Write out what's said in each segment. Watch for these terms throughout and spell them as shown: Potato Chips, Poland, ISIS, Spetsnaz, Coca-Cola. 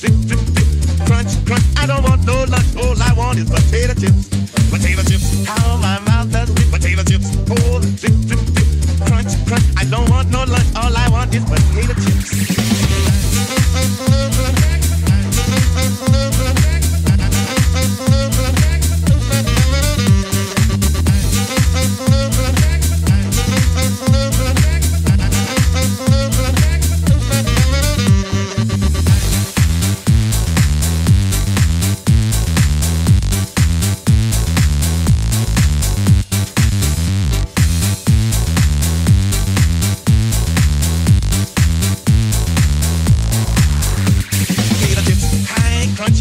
Crunch, crunch, I don't want no lunch. All I want is potato chips. Potato chips, how my mouth does rip. Potato chips, cold, crunch, crunch, I don't want no lunch. All I want is potato chips.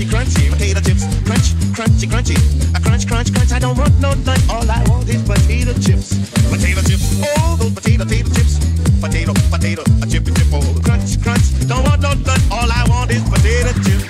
Crunchy, potato chips, crunch, crunchy, crunchy. A crunch, crunch, crunch, I don't want no lunch. All I want is potato chips. Potato chips, oh, those potato chips. Potato, potato, a chippy chip, oh. Crunch, crunch, don't want no lunch. All I want is potato chips.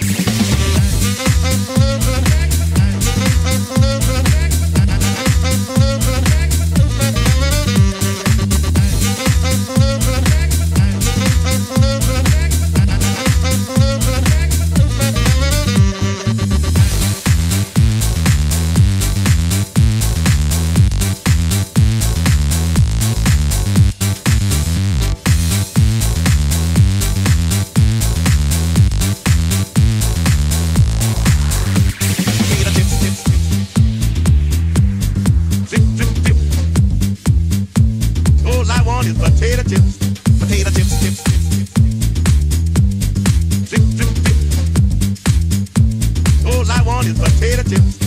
Potato chips, potato chips, chips, chips, chips. All I want is potato chips.